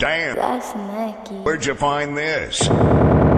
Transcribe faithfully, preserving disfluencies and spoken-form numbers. Damn. That's Nike. Where'd you find this?